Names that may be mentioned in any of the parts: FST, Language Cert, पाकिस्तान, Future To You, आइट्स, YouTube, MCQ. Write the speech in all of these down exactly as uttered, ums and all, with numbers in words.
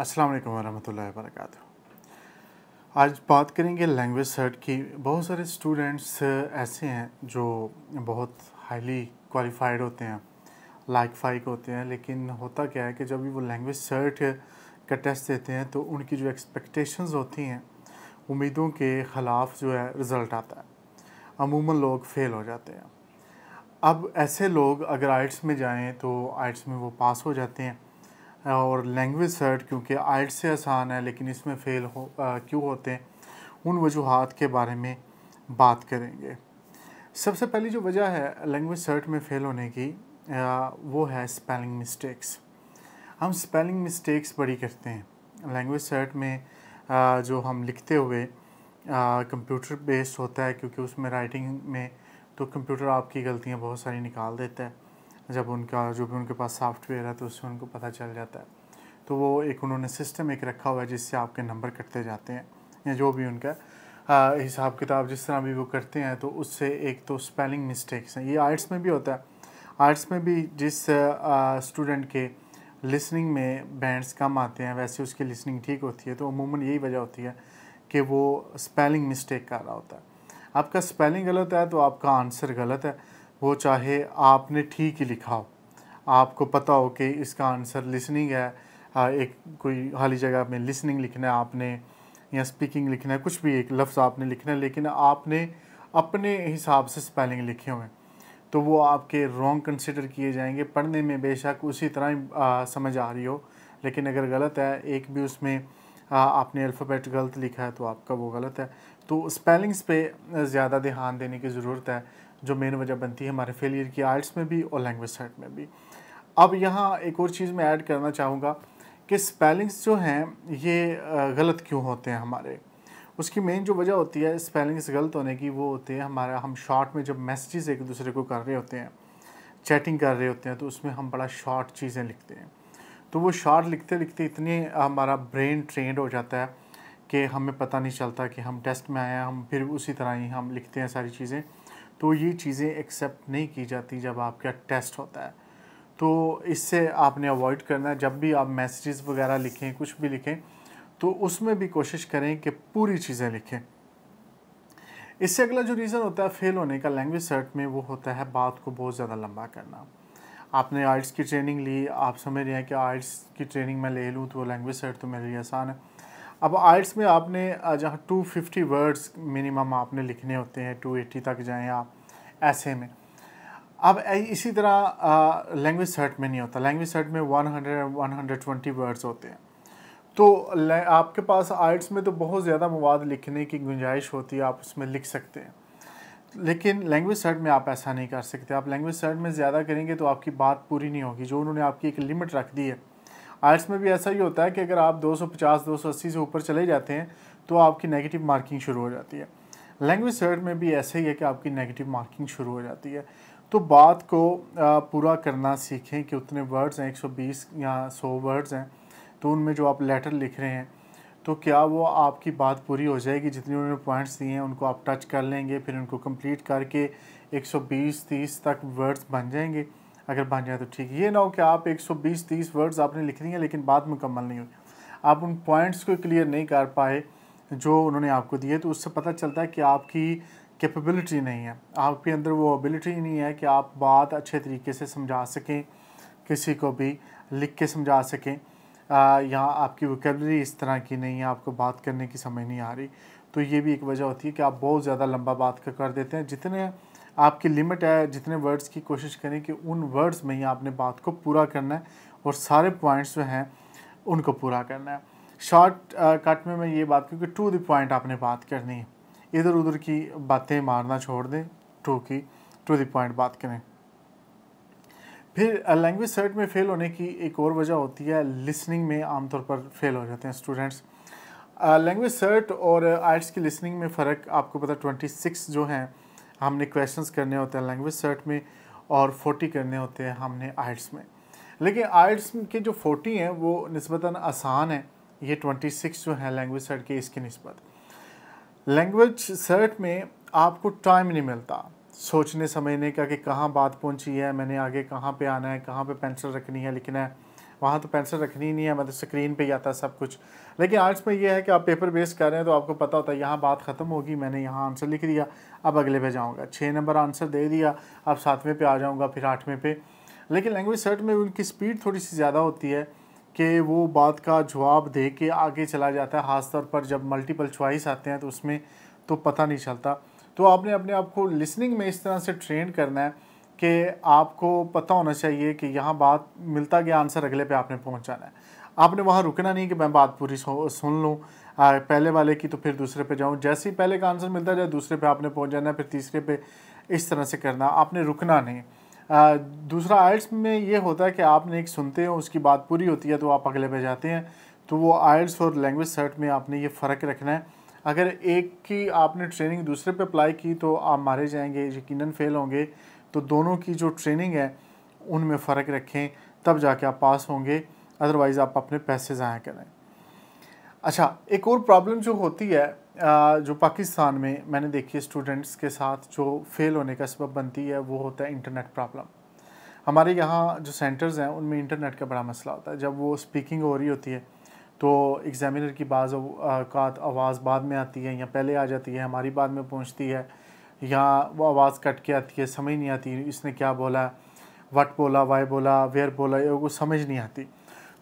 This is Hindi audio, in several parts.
अस्सलाम वालेकुम वरहमतुल्लाहि वबरकातुहू। आज बात करेंगे लैंग्वेज सर्ट की। बहुत सारे स्टूडेंट्स ऐसे हैं जो बहुत हाईली क्वालिफाइड होते हैं, लाइक फाइक होते हैं, लेकिन होता क्या है कि जब भी वो लैंग्वेज सर्ट का टेस्ट देते हैं तो उनकी जो एक्सपेक्टेशंस होती हैं उम्मीदों के ख़िलाफ़ जो है रिज़ल्ट आता है, अमूमन लोग फ़ेल हो जाते हैं। अब ऐसे लोग अगर आइट्स में जाएँ तो आइट्स में वो पास हो जाते हैं, और लैंग्वेज सर्ट क्योंकि आइट्स से आसान है लेकिन इसमें फ़ेल हो आ, क्यों होते हैं, उन वजूहात के बारे में बात करेंगे। सबसे पहली जो वजह है लैंग्वेज सर्ट में फ़ेल होने की आ, वो है स्पेलिंग मिस्टेक्स। हम स्पेलिंग मिस्टेक्स बड़ी करते हैं लैंग्वेज सर्ट में। आ, जो हम लिखते हुए कंप्यूटर बेस्ड होता है, क्योंकि उसमें राइटिंग में तो कंप्यूटर आपकी गलतियाँ बहुत सारी निकाल देता है। जब उनका जो भी उनके पास सॉफ्टवेयर है तो उससे उनको पता चल जाता है, तो वो एक उन्होंने सिस्टम एक रखा हुआ है जिससे आपके नंबर कटते जाते हैं, या जो भी उनका आ, हिसाब किताब जिस तरह भी वो करते हैं, तो उससे एक तो स्पेलिंग मिस्टेक्स हैं। ये आर्ट्स में भी होता है। आर्ट्स में भी जिस स्टूडेंट के लिसनिंग में बैंड्स कम आते हैं वैसे उसकी लिसनिंग ठीक होती है, तो अमूमन यही वजह होती है कि वो स्पेलिंग मिस्टेक कर रहा होता है। आपका स्पेलिंग गलत है तो आपका आंसर गलत है, वो चाहे आपने ठीक ही लिखा हो, आपको पता हो कि इसका आंसर लिसनिंग है, एक कोई खाली जगह में लिसनिंग लिखना है आपने, या स्पीकिंग लिखना है, कुछ भी एक लफ्ज़ आपने लिखना है, लेकिन आपने अपने हिसाब से स्पेलिंग लिखे हुए हैं तो वो आपके रॉन्ग कंसिडर किए जाएंगे। पढ़ने में बेशक उसी तरह ही समझ आ रही हो, लेकिन अगर गलत है एक भी उसमें आ, आपने अल्फ़ाबेट गलत लिखा है तो आपका वो गलत है। तो स्पेलिंग्स पे ज़्यादा ध्यान देने की ज़रूरत है, जो मेन वजह बनती है हमारे फेलियर की, आर्ट्स में भी और लैंग्वेज सर्ट में भी। अब यहाँ एक और चीज़ मैं ऐड करना चाहूँगा कि स्पेलिंग्स जो हैं ये गलत क्यों होते हैं हमारे, उसकी मेन जो वजह होती है स्पेलिंग्स गलत होने की वो होती है हमारा, हम शॉर्ट में जब मैसेजेस एक दूसरे को कर रहे होते हैं, चैटिंग कर रहे होते हैं, तो उसमें हम बड़ा शॉर्ट चीज़ें लिखते हैं। तो वो शॉर्ट लिखते लिखते इतने हमारा ब्रेन ट्रेंड हो जाता है कि हमें पता नहीं चलता कि हम टेस्ट में आए हैं, हम फिर उसी तरह ही हम लिखते हैं सारी चीज़ें। तो ये चीज़ें एक्सेप्ट नहीं की जाती जब आपका टेस्ट होता है, तो इससे आपने अवॉइड करना है। जब भी आप मैसेजेस वगैरह लिखें, कुछ भी लिखें, तो उसमें भी कोशिश करें कि पूरी चीज़ें लिखें। इससे अगला जो रीज़न होता है फ़ेल होने का लैंग्वेज सर्ट में वो होता है बात को बहुत ज़्यादा लंबा करना। आपने आइट्स की ट्रेनिंग ली, आप समझ रहे हैं कि आइट्स की ट्रेनिंग मैं ले लूँ तो लैंग्वेज सर्ट तो मेरे लिए आसान है। अब आइट्स में आपने जहाँ टू फिफ्टी वर्ड्स मिनिमम आपने लिखने होते हैं, टू एटी तक जाएँ आप ऐसे में। अब इसी तरह लैंग्वेज सर्ट में नहीं होता। लैंग्वेज सर्ट में हंड्रेड वन ट्वेंटी वर्ड्स होते हैं, तो आपके पास आइट्स में तो बहुत ज़्यादा मवाद लिखने की गुंजाइश होती है, आप उसमें लिख सकते हैं, लेकिन लैंग्वेज सर्ट में आप ऐसा नहीं कर सकते। आप लैंग्वेज सर्ट में ज़्यादा करेंगे तो आपकी बात पूरी नहीं होगी, जो उन्होंने आपकी एक लिमिट रख दी है। आर्ट्स में भी ऐसा ही होता है कि अगर आप दो सौ पचास, दो सौ अस्सी से ऊपर चले जाते हैं तो आपकी नेगेटिव मार्किंग शुरू हो जाती है। लैंग्वेज सर्ट में भी ऐसा ही है कि आपकी नेगेटिव मार्किंग शुरू हो जाती है। तो बात को पूरा करना सीखें कि उतने वर्ड्स हैं, एक सौ बीस या सौ वर्ड्स हैं, तो उनमें जो आप लेटर लिख रहे हैं तो क्या वो आपकी बात पूरी हो जाएगी। जितने उन्होंने पॉइंट्स दिए हैं उनको आप टच कर लेंगे, फिर उनको कंप्लीट करके एक सौ बीस, तीस तक वर्ड्स बन जाएंगे। अगर बन जाए तो ठीक, ये ना हो कि आप एक सौ बीस, तीस वर्ड्स आपने लिख दिए हैं लेकिन बात मुकम्मल नहीं हुई, आप उन पॉइंट्स को क्लियर नहीं कर पाए जो उन्होंने आपको दिए, तो उससे पता चलता है कि आपकी कैपेबिलिटी नहीं है, आपके अंदर वो एबिलिटी नहीं है कि आप बात अच्छे तरीके से समझा सकें, किसी को भी लिख के समझा सकें, या आपकी वोकैबुलरी इस तरह की नहीं है, आपको बात करने की समझ नहीं आ रही। तो ये भी एक वजह होती है कि आप बहुत ज़्यादा लंबा बात कर देते हैं। जितने आपकी लिमिट है, जितने वर्ड्स की कोशिश करें कि उन वर्ड्स में ही आपने बात को पूरा करना है और सारे पॉइंट्स जो हैं उनको पूरा करना है। शॉर्ट कट में मैं ये बात, क्योंकि टू द पॉइंट आपने बात करनी है, इधर उधर की बातें मारना छोड़ दें, टू की टू द पॉइंट बात करें। फिर लैंग्वेज सर्ट में फ़ेल होने की एक और वजह होती है, लिसनिंग में आमतौर पर फेल हो जाते हैं स्टूडेंट्स। लैंग्वेज सर्ट और आइट्स की लिसनिंग में फ़र्क आपको पता, ट्वेंटी सिक्स जो हैं हमने क्वेश्चंस करने होते हैं लैंग्वेज सर्ट में और फोर्टी करने होते हैं हमने आइट्स में। लेकिन आइट्स के जो फोर्टी हैं वो निस्बतन आसान है, ये ट्वेंटी सिक्स जो है लैंग्वेज सर्ट के, इसकी निस्बत लैंग्वेज सर्ट में आपको टाइम नहीं मिलता सोचने समझने का कि कहाँ बात पहुँची है, मैंने आगे कहाँ पे आना है, कहाँ पे पेंसिल रखनी है, लिखना है, वहाँ तो पेंसिल रखनी ही नहीं है, मतलब स्क्रीन पे ही आता है सब कुछ। लेकिन आर्ट्स में ये है कि आप पेपर बेस्ड कर रहे हैं तो आपको पता होता है यहाँ बात ख़त्म होगी, मैंने यहाँ आंसर लिख दिया, अब अगले पे जाऊँगा, छः नंबर आंसर दे दिया, अब सातवें पे आ जाऊँगा, फिर आठवें पे। लेकिन लैंग्वेज सर्ट में उनकी स्पीड थोड़ी सी ज़्यादा होती है कि वो बात का जवाब दे के आगे चला जाता है, खासतौर पर जब मल्टीपल च्वाइस आते हैं तो उसमें तो पता नहीं चलता। तो आपने अपने आप को लिसनिंग में इस तरह से ट्रेन करना है कि आपको पता होना चाहिए कि यहाँ बात मिलता गया आंसर अगले पे आपने पहुँचाना है। आपने वहाँ रुकना नहीं कि मैं बात पूरी सुन लूँ पहले वाले की तो फिर दूसरे पे जाऊँ, जैसे ही पहले का आंसर मिलता जाए दूसरे पे आपने पहुँच जाना है, फिर तीसरे पे इस तरह से करना, आपने रुकना नहीं। आ, दूसरा आइल्स में ये होता है कि आपने एक सुनते हो, उसकी बात पूरी होती है तो आप अगले पे जाते हैं। तो वो आइल्स और लैंग्वेज सर्ट में आपने ये फ़र्क रखना है। अगर एक की आपने ट्रेनिंग दूसरे पे अप्लाई की तो आप मारे जाएंगे, यकीनन फेल होंगे। तो दोनों की जो ट्रेनिंग है उनमें फ़र्क रखें, तब जाके आप पास होंगे, अदरवाइज़ आप अपने पैसे ज़ाया करें। अच्छा, एक और प्रॉब्लम जो होती है जो पाकिस्तान में मैंने देखी है स्टूडेंट्स के साथ जो फ़ेल होने का सबब बनती है, वो होता है इंटरनेट प्रॉब्लम। हमारे यहाँ जो सेंटर्स हैं उनमें इंटरनेट का बड़ा मसला होता है। जब वो स्पीकिंग हो रही होती है तो एग्ज़ामिनर की बाज़ औक़ात आवाज़ बाद में आती है या पहले आ जाती है, हमारी बाद में पहुँचती है, या वो आवाज़ कट के आती है, समझ नहीं आती इसने क्या बोला, वट बोला, वाई बोला, वेयर बोला, ये वो समझ नहीं आती।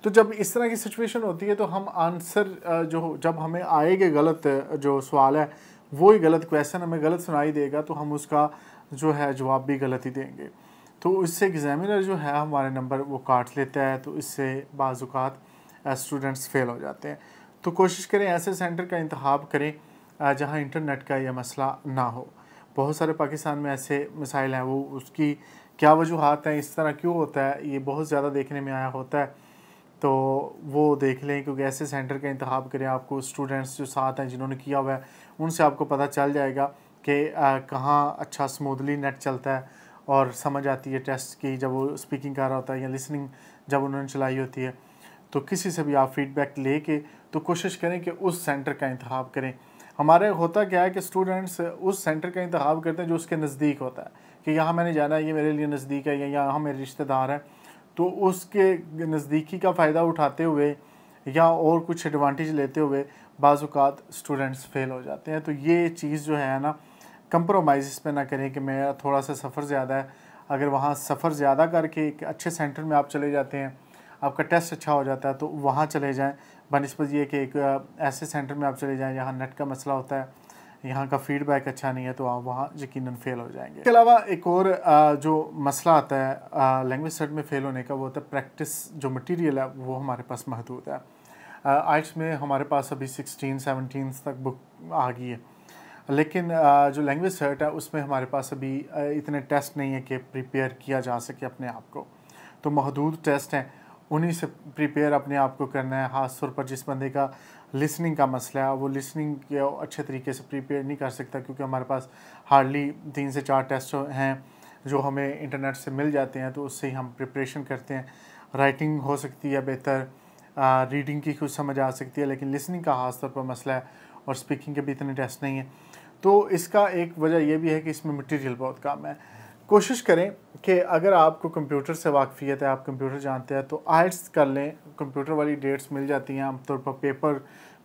तो जब इस तरह की सिचुएशन होती है तो हम आंसर जो जब हमें आएगा गलत जो सवाल है वो ही गलत क्वेश्चन हमें गलत सुनाई देगा तो हम उसका जो है जवाब भी गलत ही देंगे। तो इससे एग्ज़ामिनर जो है हमारे नंबर वो काट लेता है, तो इससे बाज़ औक़ात स्टूडेंट्स फ़ेल हो जाते हैं। तो कोशिश करें ऐसे सेंटर का इंतखाब करें जहाँ इंटरनेट का यह मसला ना हो। बहुत सारे पाकिस्तान में ऐसे मसाइल हैं, वो उसकी क्या वजूहत हैं, इस तरह क्यों होता है, ये बहुत ज़्यादा देखने में आया होता है। तो वो देख लें, क्योंकि ऐसे सेंटर का इंतखाब करें। आपको स्टूडेंट्स जो साथ हैं जिन्होंने किया हुआ है उनसे आपको पता चल जाएगा कि कहाँ अच्छा स्मूथली नेट चलता है और समझ आती है टेस्ट की, जब वो स्पीकिंग कर रहा होता है या लिसनिंग जब उन्होंने चलाई होती है। तो किसी से भी आप फीडबैक ले के तो कोशिश करें कि उस सेंटर का इंतखाब करें। हमारे होता क्या है कि स्टूडेंट्स उस सेंटर का इंतखाब करते हैं जो उसके नज़दीक होता है, कि यहाँ मैंने जाना है, ये मेरे लिए नज़दीक है, या यहाँ मेरे रिश्तेदार हैं। तो उसके नज़दीकी का फ़ायदा उठाते हुए या और कुछ एडवांटेज लेते हुए बाज़ औक़ात स्टूडेंट्स फ़ेल हो जाते हैं। तो ये चीज़ जो है ना, कंप्रोमाइज़ इस पर ना करें कि मेरा थोड़ा सा सफ़र ज़्यादा है। अगर वहाँ सफ़र ज़्यादा करके एक अच्छे सेंटर में आप चले जाते हैं, आपका टेस्ट अच्छा हो जाता है, तो वहाँ चले जाएँ, बनिस्बत ये कि एक ऐसे सेंटर में आप चले जाएँ जहाँ नेट का मसला होता है, यहाँ का फीडबैक अच्छा नहीं है, तो आप वहाँ यकीनन फेल हो जाएंगे। इसके अलावा एक और जो मसला आता है लैंग्वेज सर्ट में फ़ेल होने का, वो होता है प्रैक्टिस। जो मटेरियल है वो हमारे पास महदूद है। आइट्स में हमारे पास अभी सिक्सटीन सेवनटीन तक बुक आ गई है, लेकिन जो लैंग्वेज सर्ट है उसमें हमारे पास अभी इतने टेस्ट नहीं है कि प्रिपेयर किया जा सके अपने आप को। तो महदूद टेस्ट हैं, उन्हीं से प्रिपेयर अपने आप को करना है। खासतौर पर जिस बंदे का लिसनिंग का मसला है, वो लिसनिंग के अच्छे तरीके से प्रिपेयर नहीं कर सकता, क्योंकि हमारे पास हार्डली तीन से चार टेस्ट हैं जो हमें इंटरनेट से मिल जाते हैं, तो उससे ही हम प्रिपरेशन करते हैं। राइटिंग हो सकती है बेहतर, रीडिंग की कुछ समझ आ सकती है, लेकिन लिसनिंग का खासतौर पर मसला है, और स्पीकिंग के भी इतने टेस्ट नहीं हैं। तो इसका एक वजह यह भी है कि इसमें मटेरियल बहुत कम है। कोशिश करें कि अगर आपको कंप्यूटर से वाकफ़ियत है, आप कंप्यूटर जानते हैं, तो आइट्स कर लें। कंप्यूटर वाली डेट्स मिल जाती हैं आमतौर पर, पेपर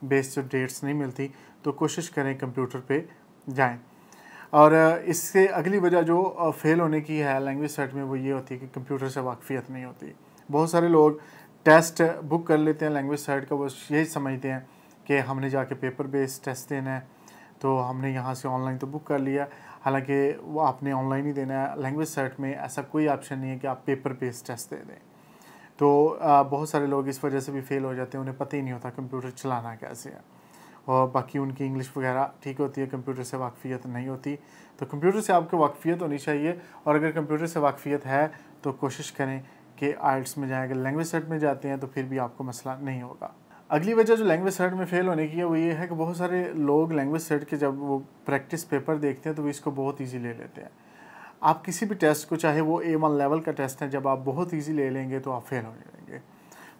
बेस्ड जो डेट्स नहीं मिलती, तो कोशिश करें कंप्यूटर पे जाएं। और इससे अगली वजह जो फ़ेल होने की है लैंग्वेज सर्ट में, वो ये होती है कि कंप्यूटर से वाकफ़ियत नहीं होती। बहुत सारे लोग टेस्ट बुक कर लेते हैं लैंग्वेज सर्ट का, वो यही समझते हैं कि हमने जाके पेपर बेस्ड टेस्ट देना है, तो हमने यहाँ से ऑनलाइन तो बुक कर लिया। हालांकि वो आपने ऑनलाइन ही देना है। लैंग्वेज सर्ट में ऐसा कोई ऑप्शन नहीं है कि आप पेपर बेस्ड टेस्ट दे दें। तो आ, बहुत सारे लोग इस वजह से भी फ़ेल हो जाते हैं, उन्हें पता ही नहीं होता कंप्यूटर चलाना कैसे है, और बाकी उनकी इंग्लिश वगैरह ठीक होती है, कंप्यूटर से वाकफ़ियत नहीं होती। तो कंप्यूटर से आपको वाकफ़ियत होनी चाहिए, और अगर कंप्यूटर से वाकफ़ियत है तो कोशिश करें कि आइट्स में जाएँ। अगर लैंग्वेज सर्ट में जाते हैं तो फिर भी आपको मसला नहीं होगा। अगली वजह जो लैंग्वेज सर्ट में फ़ेल होने की है वो ये है कि बहुत सारे लोग लैंग्वेज सर्ट के जब वो प्रैक्टिस पेपर देखते हैं तो वो इसको बहुत इजी ले लेते हैं। आप किसी भी टेस्ट को, चाहे वो ए वन लेवल का टेस्ट है, जब आप बहुत इजी ले लेंगे तो आप फेल हो जाएंगे।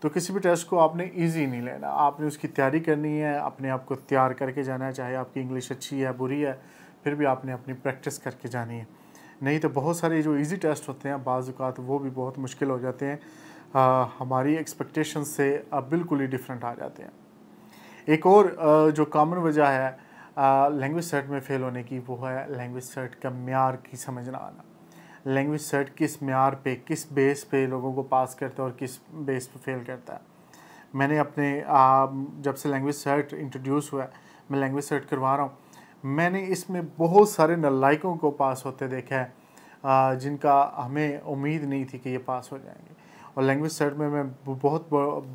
तो किसी भी टेस्ट को आपने इजी नहीं लेना, आपने उसकी तैयारी करनी है, अपने आप को तैयार करके जाना है। चाहे आपकी इंग्लिश अच्छी है बुरी है, फिर भी आपने अपनी प्रैक्टिस करके जानी है। नहीं तो बहुत सारे जो ईजी टेस्ट होते हैं बाज़ औक़ात वो भी बहुत मुश्किल हो जाते हैं। आ, हमारी एक्सपेक्टेशन से अब बिल्कुल ही डिफरेंट आ जाते हैं। एक और आ, जो कॉमन वजह है लैंग्वेज सर्ट में फ़ेल होने की, वो है लैंग्वेज सर्ट का म्यार की समझ ना आना। लैंग्वेज सर्ट किस म्यार पे, किस बेस पे लोगों को पास करता है और किस बेस पे फेल करता है। मैंने अपने आ, जब से लैंग्वेज सर्ट इंट्रोड्यूस हुआ है, मैं लैंग्वेज सर्ट करवा रहा हूँ, मैंने इसमें बहुत सारे नलायकों को पास होते देखा है आ, जिनका हमें उम्मीद नहीं थी कि ये पास हो जाएंगे। और लैंग्वेज सर्ट में मैं बहुत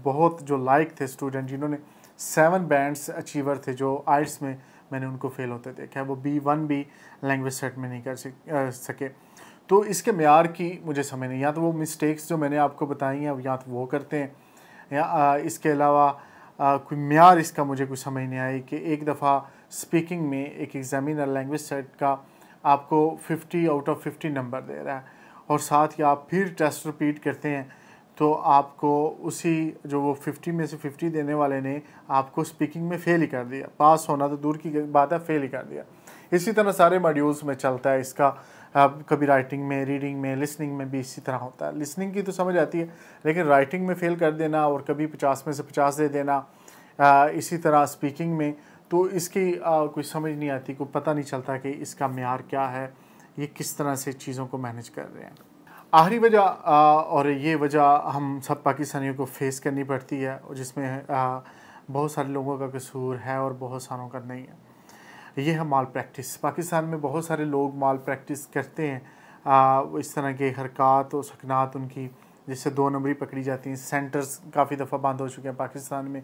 बहुत जो लायक थे स्टूडेंट, जिन्होंने सेवन बैंड्स अचीवर थे जो आइट्स में, मैंने उनको फेल होते देखा है। वो बी वन भी लैंग्वेज सर्ट में नहीं कर सके। तो इसके म्यार की मुझे समझ नहीं, या तो वो मिस्टेक्स जो मैंने आपको बताई हैं या तो वो करते हैं, या इसके अलावा कोई म्यार इसका मुझे कुछ समझ नहीं आई कि एक दफ़ा स्पीकिंग में एक एग्ज़ामिनर लैंग्वेज सर्ट का आपको fifty out of fifty number दे रहा है और साथ ही आप फिर टेस्ट रिपीट करते हैं तो आपको उसी जो वो फिफ्टी में से फिफ्टी देने वाले ने आपको स्पीकिंग में फ़ेल ही कर दिया। पास होना तो दूर की बात है, फ़ेल ही कर दिया। इसी तरह सारे मॉड्यूल्स में चलता है इसका, कभी राइटिंग में, रीडिंग में, लिसनिंग में भी इसी तरह होता है। लिसनिंग की तो समझ आती है, लेकिन राइटिंग में फ़ेल कर देना और कभी पचास में से पचास दे देना, इसी तरह स्पीकिंग में, तो इसकी कोई समझ नहीं आती, कोई पता नहीं चलता कि इसका म्यार क्या है, ये किस तरह से चीज़ों को मैनेज कर रहे हैं। आखिरी वजह, और ये वजह हम सब पाकिस्तानियों को फेस करनी पड़ती है, और जिसमें बहुत सारे लोगों का कसूर है और बहुत सारों का नहीं है, ये है माल प्रैक्टिस। पाकिस्तान में बहुत सारे लोग माल प्रैक्टिस करते हैं, आ, इस तरह के हरकत और सकनात उनकी, जिससे दो नंबरी पकड़ी जाती हैं। सेंटर्स काफ़ी दफ़ा बंद हो चुके हैं पाकिस्तान में।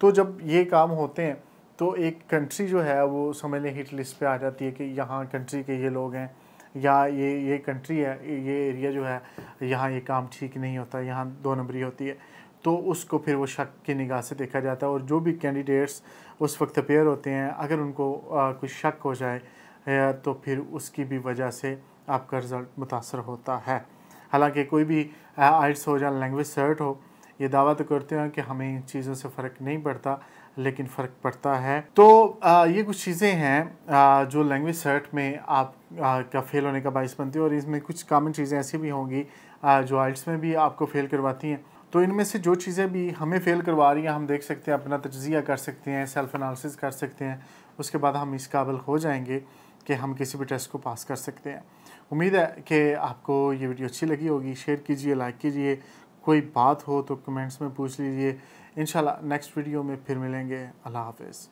तो जब ये काम होते हैं तो एक कंट्री जो है वो समझ लें हिट लिस्ट पे आ जाती है कि यहाँ कंट्री के ये लोग हैं, या ये ये कंट्री है, ये एरिया जो है, यहाँ ये काम ठीक नहीं होता, यहाँ दो नंबरी होती है। तो उसको फिर वो शक की निगाह से देखा जाता है, और जो भी कैंडिडेट्स उस वक्त अपेयर होते हैं, अगर उनको कुछ शक हो जाए तो फिर उसकी भी वजह से आपका रिज़ल्ट मुतासर होता है। हालांकि कोई भी आइट्स हो या लैंग्वेज सर्ट हो, ये दावा तो करते हैं कि हमें इन चीज़ों से फ़र्क नहीं पड़ता, लेकिन फ़र्क पड़ता है। तो आ, ये कुछ चीज़ें हैं आ, जो लैंग्वेज सर्ट में आप आ, का फेल होने का बायस बनती है, और इसमें कुछ कॉमन चीज़ें ऐसी भी होंगी आ, जो आइट्स में भी आपको फ़ेल करवाती हैं। तो इनमें से जो चीज़ें भी हमें फ़ेल करवा रही हैं, हम देख सकते हैं, अपना तज्ज़िया कर सकते हैं, सेल्फ एनालिसिस कर सकते हैं, उसके बाद हम इस काबिल हो जाएंगे कि हम किसी भी टेस्ट को पास कर सकते हैं। उम्मीद है कि आपको ये वीडियो अच्छी लगी होगी। शेयर कीजिए, लाइक कीजिए, कोई बात हो तो कमेंट्स में पूछ लीजिए। इंशाल्लाह नेक्स्ट वीडियो में फिर मिलेंगे। अल्लाह हाफ़िज़।